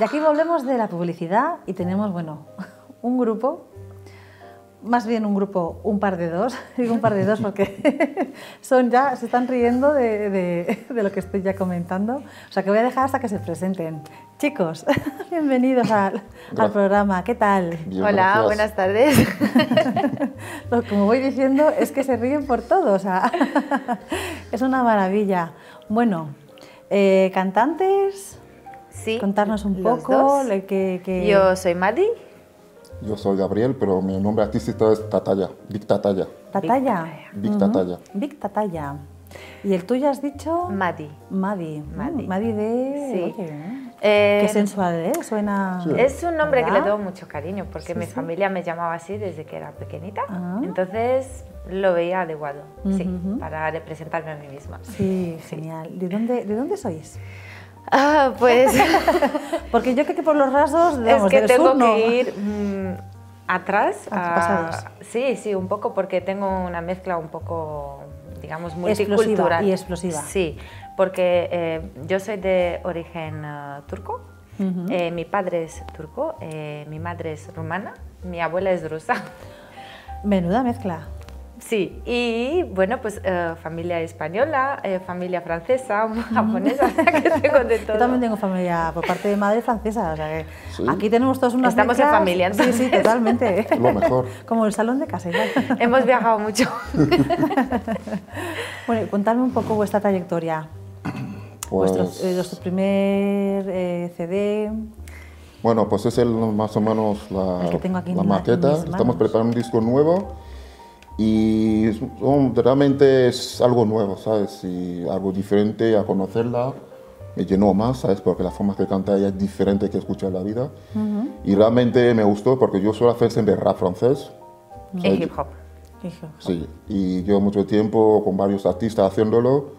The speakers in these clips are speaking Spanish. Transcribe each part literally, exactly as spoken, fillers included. Y aquí volvemos de la publicidad y tenemos, bueno, un grupo, más bien un grupo, un par de dos, digo un par de dos porque son ya, se están riendo de, de, de lo que estoy ya comentando, o sea que voy a dejar hasta que se presenten. Chicos, bienvenidos al, al programa, ¿qué tal? Bien, hola, gracias. Buenas tardes. Como voy diciendo, es que se ríen por todo, o sea, es una maravilla. Bueno, eh, cantantes, sí, contarnos un poco. Le, que, que... Yo soy Mady. Yo soy Gabriel, pero mi nombre artístico es Tataya, Vic Tataya. ¿Tataya? Vic Tataya. Vic Tataya. ¿Y el tuyo has dicho? Mady. Mady. Mady. Mady de... Sí. Oye, ¿eh? eh... Qué sensual, ¿eh? Suena... Sí. Es un nombre, ¿verdad?, que le doy mucho cariño, porque sí, mi sí. familia me llamaba así desde que era pequeñita. Ah. Entonces lo veía adecuado, uh-huh, sí, para representarme a mí misma. Sí, sí. Genial. ¿De dónde, de dónde sois? Ah, pues... Porque yo creo que por los rasgos... Digamos, es que tengo sur, no. que ir mm, atrás. Antepasados. A, sí, sí, un poco, porque tengo una mezcla un poco, digamos, multicultural. Explosiva y explosiva. Sí, porque eh, yo soy de origen uh, turco, uh-huh, eh, mi padre es turco, eh, mi madre es rumana, mi abuela es rusa. Menuda mezcla. Sí, y bueno, pues eh, familia española, eh, familia francesa, japonesa, o sea que tengo de todo. Yo también tengo familia por parte de madre francesa, o sea que sí, aquí tenemos todos unas Estamos mezclas. En familia, entonces. Sí, sí, totalmente. Lo mejor. Como el salón de casa. Hemos viajado mucho. Bueno, contadme un poco vuestra trayectoria, pues... vuestro, eh, vuestro primer eh, C D... Bueno, pues es el, más o menos la, que tengo aquí la maqueta, estamos preparando un disco nuevo. Y son, realmente es algo nuevo, ¿sabes? Y algo diferente a conocerla, me llenó más, ¿sabes? Porque la forma que canta ella es diferente que escuchar la vida. Uh-huh. Y realmente me gustó porque yo suelo hacer siempre rap francés. Uh-huh. Y hip hop. Sí, y llevo mucho tiempo con varios artistas haciéndolo.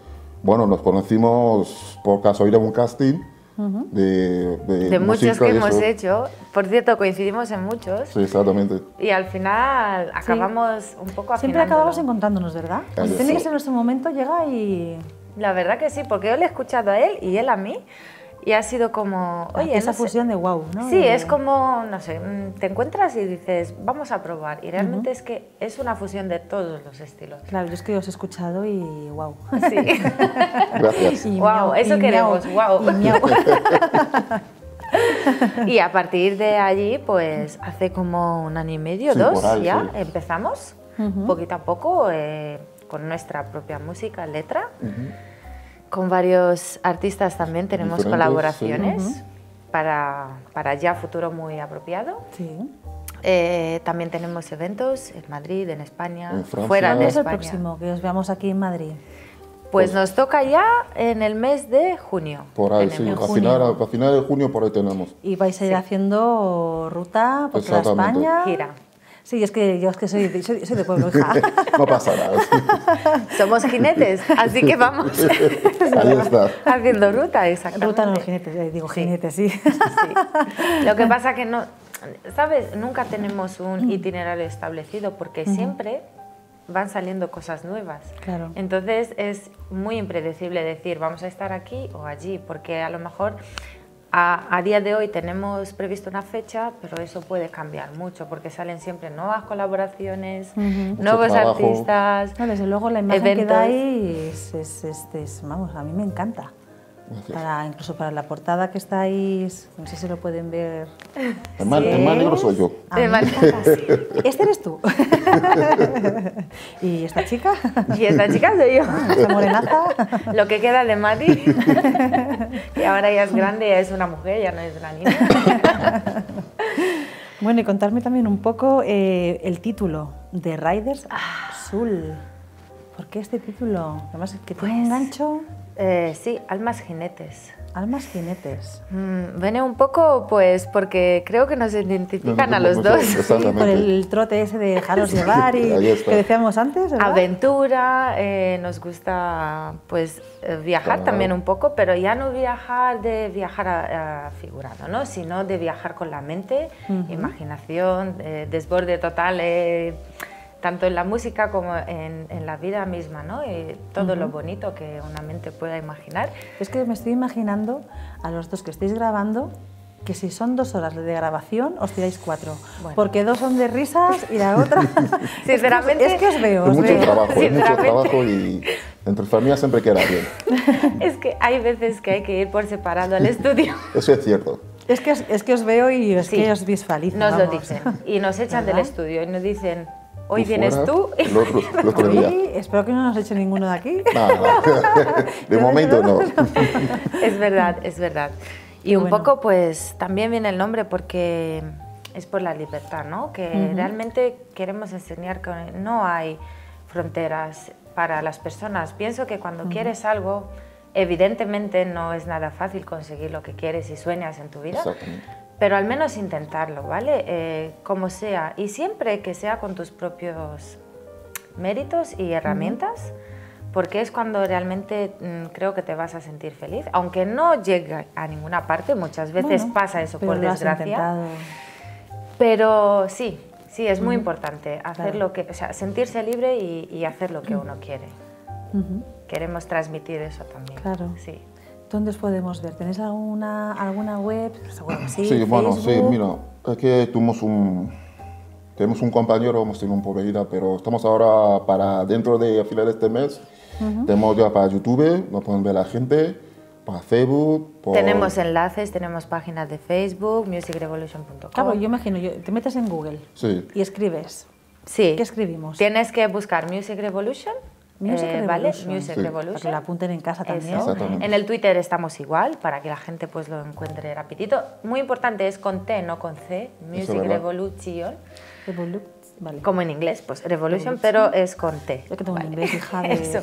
Bueno, nos conocimos por casualidad en un casting. Uh-huh. De, de, de muchos que hemos hecho, por cierto, coincidimos en muchos. Sí, exactamente. Y al final acabamos sí. un poco afinándolo. Siempre acabamos encontrándonos, ¿verdad? Tiene sí. que ser nuestro momento, llega y... La verdad que sí, porque yo le he escuchado a él y él a mí. Y ha sido como... Oye, esa no fusión sé, de wow, ¿no? Sí, de... es como, no sé, te encuentras y dices, vamos a probar. Y realmente uh-huh. es que es una fusión de todos los estilos. Claro, yo es que os he escuchado y wow. Sí. Gracias. Y wow, miau, eso y queremos, miau, wow. Y, y a partir de allí, pues hace como un año y medio, sí, dos, ahí, ya sí. empezamos, uh-huh. poquito a poco, eh, con nuestra propia música, letra. Uh-huh. Con varios artistas también tenemos diferentes colaboraciones sí. para, para ya futuro muy apropiado. Sí. Eh, también tenemos eventos en Madrid, en España, en fuera de España. ¿Cuándo es el próximo que os veamos aquí en Madrid? Pues, pues nos toca ya en el mes de junio. Por ahí, sí, a final, a final de junio por ahí tenemos. Y vais a ir sí. haciendo ruta por toda España. Gira. Sí, es que yo es que soy, soy, soy de pueblo, hija. No pasa nada. Somos jinetes, así que vamos. Ahí está. Haciendo ruta, exactamente. Ruta no, jinetes, digo jinetes, sí. Sí. Sí. Lo que pasa que no, ¿sabes? Nunca tenemos un itinerario establecido porque uh-huh. siempre van saliendo cosas nuevas. Claro. Entonces es muy impredecible decir, vamos a estar aquí o allí, porque a lo mejor... A, a día de hoy tenemos previsto una fecha, pero eso puede cambiar mucho porque salen siempre nuevas colaboraciones, uh-huh. nuevos artistas. No, desde luego la imagen eventos. Que dais, es, es, es, vamos, a mí me encanta. Para, incluso para la portada que estáis, no sé si lo pueden ver. El más negro soy yo. El más negro, sí. Este eres tú. ¿Y esta chica? Y esta chica soy yo. Ah, esa morenaza. Lo que queda de Mady, que ahora ya es grande, ya es una mujer, ya no es una niña. Bueno, y contarme también un poco eh, el título, The Ryders Soul. ¿Por qué este título? Además, que tiene pues, un gancho... Eh, sí, almas jinetes. Almas jinetes. Mm, viene un poco, pues, porque creo que nos identifican no, no, no, a los dos. Sí, por el trote ese de dejaros llevar y que decíamos antes, ¿verdad? Aventura, eh, nos gusta, pues, viajar claro. también un poco, pero ya no viajar de viajar a, a figurado, ¿no? Sino de viajar con la mente, uh-huh. imaginación, eh, desborde total, eh, tanto en la música como en, en la vida misma, ¿no? Y todo uh-huh. lo bonito que una mente pueda imaginar. Es que me estoy imaginando a los dos que estáis grabando que si son dos horas de grabación os tiráis cuatro, bueno. Porque dos son de risas y la otra... Sinceramente... Es que os veo, os veo. Es mucho trabajo, es mucho trabajo y entre familias siempre queda bien. Es que hay veces que hay que ir por separado al estudio. Eso es cierto. Es que, es que os veo y es sí, que os visualizo. Nos vamos. Lo dicen y nos echan ¿verdad? Del estudio y nos dicen... Hoy vienes tú y el otro, el otro día. Hoy, espero que no nos eche ninguno de aquí. No, no. De momento no. Es verdad, es verdad. Y bueno, un poco pues también viene el nombre porque es por la libertad, ¿no? Que uh-huh. realmente queremos enseñar que no hay fronteras para las personas. Pienso que cuando uh-huh. quieres algo, evidentemente no es nada fácil conseguir lo que quieres y sueñas en tu vida. Exactamente. Pero al menos intentarlo, ¿vale? Eh, como sea, y siempre que sea con tus propios méritos y herramientas, porque es cuando realmente mmm, creo que te vas a sentir feliz, aunque no llegue a ninguna parte, muchas veces bueno, pasa eso, por desgracia. Pero sí, sí, es muy uh-huh. importante hacer claro. lo que, o sea, sentirse libre y, y hacer lo que uh-huh. uno quiere. Uh-huh. Queremos transmitir eso también. Claro. Sí. ¿Dónde os podemos ver? ¿Tenéis alguna, alguna web? Seguro que sí, sí bueno, sí, mira, aquí tuvimos un, tenemos un compañero, hemos tenido un poquito, pero estamos ahora para dentro de finales de este mes, uh-huh. tenemos ya para YouTube, lo pueden ver la gente, para Facebook. Por... Tenemos enlaces, tenemos páginas de Facebook, music revolution punto com. Claro, yo imagino, yo, te metes en Google sí. y escribes. Sí. ¿Qué escribimos? Tienes que buscar Music Revolution. Music eh, ¿vale? Music sí. Revolution. Para que la apunten en casa también. En el Twitter estamos igual, para que la gente pues lo encuentre rapidito. Muy importante, es con T, no con C. Music Revolution. Revoluc vale. Como en inglés, pues Revolution, Revolution, pero es con T. Yo que tengo vale. un inglés, hija de... Eso.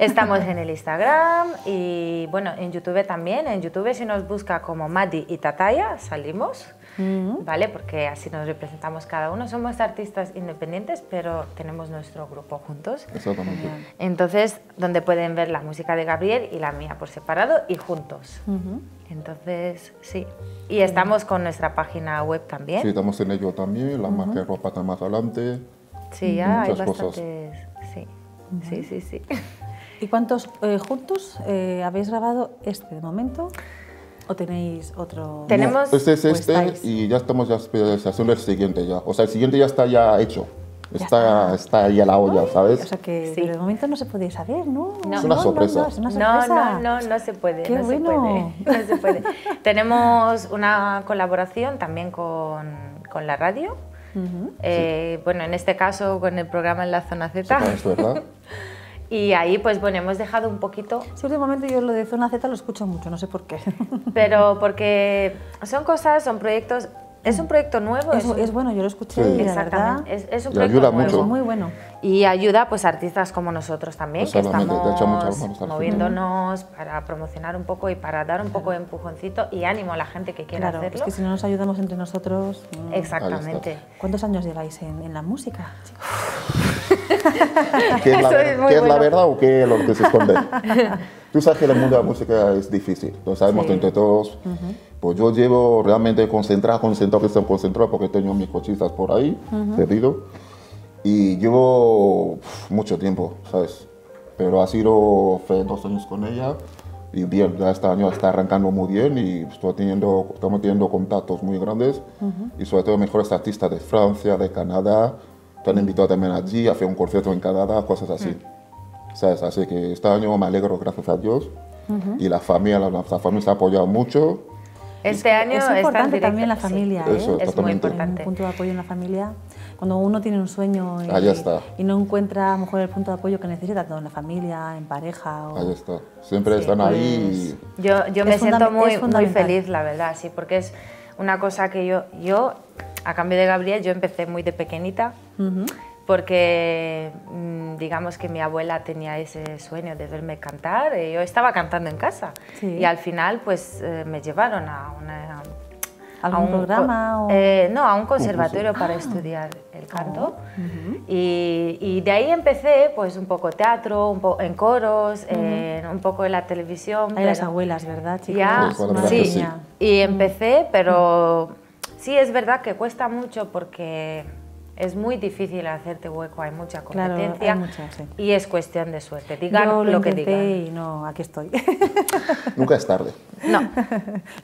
Estamos en el Instagram y bueno, en YouTube también. En YouTube si nos busca como Mady y Tataya, salimos. Mm-hmm. ¿Vale? Porque así nos representamos cada uno. Somos artistas independientes, pero tenemos nuestro grupo juntos. Exactamente. Entonces, donde pueden ver la música de Gabriel y la mía por separado y juntos. Mm-hmm. Entonces, sí. Y mm-hmm. estamos con nuestra página web también. Sí, estamos en ello también. La mm-hmm. marca de ropa está más adelante. Sí, ya hay bastantes cosas. Sí. Mm-hmm. Sí, sí, sí. ¿Y cuántos eh, juntos eh, habéis grabado este momento? ¿O tenéis otro? Tenemos... No, este es este y ya estamos ya haciendo el siguiente ya. O sea, el siguiente ya está ya hecho. Ya está, está ahí a la olla, ¿sabes? O sea que sí. pero de momento no se podía saber, ¿no? No. Es una no, sorpresa. No, no, es una sorpresa. No, no, no, no se puede. Qué no bueno. Se puede, no se puede. Tenemos una colaboración también con, con la radio. Uh-huh. eh, sí. Bueno, en este caso con el programa en la Zona Z. Sí, es verdad. Y ahí, pues bueno, hemos dejado un poquito... Sí, últimamente yo lo de Zona Z lo escucho mucho, no sé por qué. Pero porque son cosas, son proyectos... Es un proyecto nuevo. Es, es, es bueno, yo lo escuché sí. y la verdad... Es, es un y proyecto ayuda nuevo. Mucho. Muy bueno. Y ayuda pues a artistas como nosotros también, pues que estamos moviéndonos para promocionar un poco y para dar un claro. poco de empujoncito y ánimo a la gente que quiera claro, hacerlo. Es que si no nos ayudamos entre nosotros... Mmm. Exactamente. ¿Cuántos años lleváis en, en la música? ¿Qué es la, ver, es, ¿qué bueno. es la verdad o qué es lo que se esconde? Tú sabes que el mundo de la música es difícil, lo sabemos sí. entre todos. Uh-huh. Pues yo llevo realmente concentrado, concentrado, concentrado, porque tengo mis cochitas por ahí, uh-huh. perdido. Y llevo pff, mucho tiempo, ¿sabes? Pero ha sido fue dos años con ella y bien, ya este año está arrancando muy bien y estoy teniendo, estamos teniendo contactos muy grandes uh-huh. y sobre todo mejores artistas de Francia, de Canadá. Te han invitado también allí a hacer un concierto en Canadá, cosas así. Mm. ¿Sabes? Así que este año me alegro, gracias a Dios. Uh-huh. Y la familia, la, la familia se ha apoyado mucho. Este y, año es importante también la familia, sí. ¿eh? Eso, es muy importante. Un punto de apoyo en la familia. Cuando uno tiene un sueño y, ahí está. Y no encuentra a lo mejor el punto de apoyo que necesita, tanto en la familia, en pareja. O... Ahí está. Siempre sí, están pues, ahí. Y... Yo, yo me siento muy, muy feliz, la verdad, sí, porque es una cosa que yo... yo a cambio de Gabriel, yo empecé muy de pequeñita, uh-huh. porque digamos que mi abuela tenía ese sueño de verme cantar, y yo estaba cantando en casa, sí. y al final pues eh, me llevaron a una... ¿Algún a un programa? O... Eh, no, a un conservatorio uh-huh. para ah. estudiar el canto, uh-huh. y, y de ahí empecé pues un poco teatro, un po en coros, uh-huh. en, un poco en la televisión. Hay pero... las abuelas, ¿verdad, chicas? Ya, sí, sí. y empecé, pero... Uh-huh. Sí, es verdad que cuesta mucho porque es muy difícil hacerte hueco, hay mucha competencia, claro, hay muchas, sí. Y es cuestión de suerte, digan yo lo, lo que digan. Y no, aquí estoy. Nunca es tarde. No,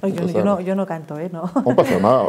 no, yo, yo, no yo no canto, ¿eh? No, no pasa nada.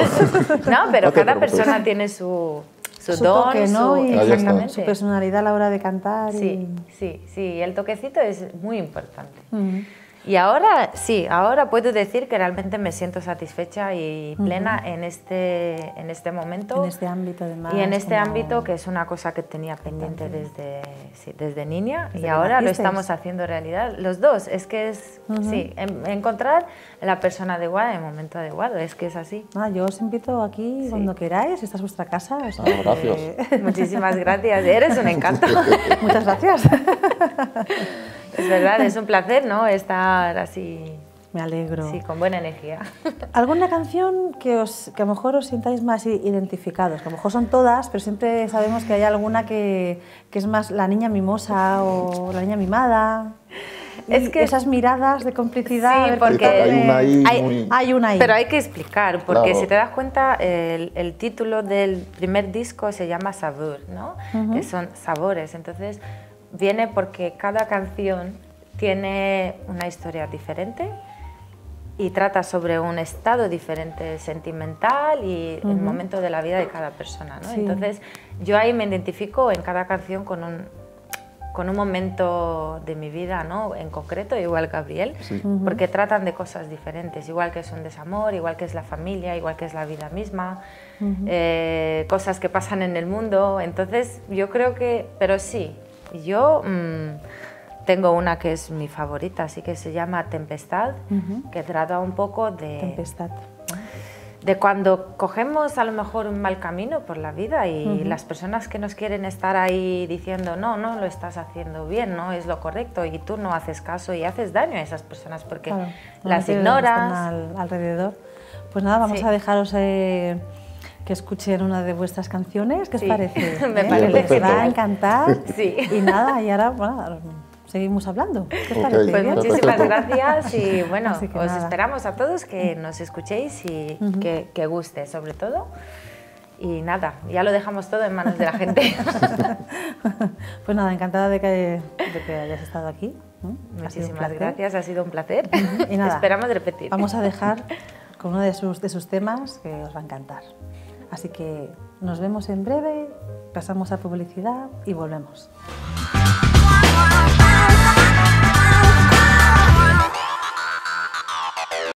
No, pero no cada persona tiene su... Su, su don, toque, ¿no? Su, exactamente. Su personalidad a la hora de cantar. Sí, y... sí, sí, el toquecito es muy importante. Uh-huh. Y ahora, sí, ahora puedo decir que realmente me siento satisfecha y plena, uh-huh, en, este, en este momento. En este ámbito, además. Y en este como... ámbito, que es una cosa que tenía pendiente desde, sí, desde niña, desde y ahora lo estamos haciendo realidad los dos. Es que es, uh-huh, sí, en, encontrar la persona adecuada en el momento adecuado, es que es así. Ah, yo os invito aquí, sí, cuando queráis, esta es vuestra casa. O sea, ah, gracias. Eh, muchísimas gracias, eres un encanto. Muchas gracias. Es verdad, es un placer, ¿no? Estar así... Me alegro. Sí, con buena energía. ¿Alguna canción que, os, que a lo mejor os sintáis más identificados? Que a lo mejor son todas, pero siempre sabemos que hay alguna que, que es más la niña mimosa o la niña mimada. Es que esas miradas de complicidad... Sí, porque hay una ahí. Hay, muy... hay una ahí. Pero hay que explicar, porque claro, si te das cuenta, el, el título del primer disco se llama Sabor, ¿no? Uh-huh. Que son sabores, entonces... Viene porque cada canción tiene una historia diferente y trata sobre un estado diferente, sentimental y uh-huh, el momento de la vida de cada persona, ¿no? Sí. Entonces, yo ahí me identifico en cada canción con un, con un momento de mi vida, ¿no? En concreto, igual Gabriel, sí, uh-huh, porque tratan de cosas diferentes, igual que es un desamor, igual que es la familia, igual que es la vida misma, uh-huh, eh, cosas que pasan en el mundo. Entonces, yo creo que... Pero sí. Yo mmm, tengo una que es mi favorita, así que se llama Tempestad, uh-huh, que trata un poco de... Tempestad. De cuando cogemos a lo mejor un mal camino por la vida y uh-huh, las personas que nos quieren estar ahí diciendo no, no lo estás haciendo bien, no es lo correcto y tú no haces caso y haces daño a esas personas porque claro, las ignoras. Al, alrededor. Pues nada, vamos, sí, a dejaros... Eh, que escuchen una de vuestras canciones, ¿qué os, sí, parece? Me, ¿eh?, parece. Les va a encantar. Sí. Y nada, y ahora bueno, seguimos hablando. ¿Qué os, okay, parece? Pues muchísimas gracias y bueno, os nada, esperamos a todos que nos escuchéis y uh-huh, que, que guste sobre todo. Y nada, ya lo dejamos todo en manos de la gente. Pues nada, encantada de que, de que hayas estado aquí. Muchísimas gracias, ha sido un placer. Y nada, esperamos repetir. Vamos a dejar con uno de sus, de sus temas que os va a encantar. Así que nos vemos en breve, pasamos a publicidad y volvemos.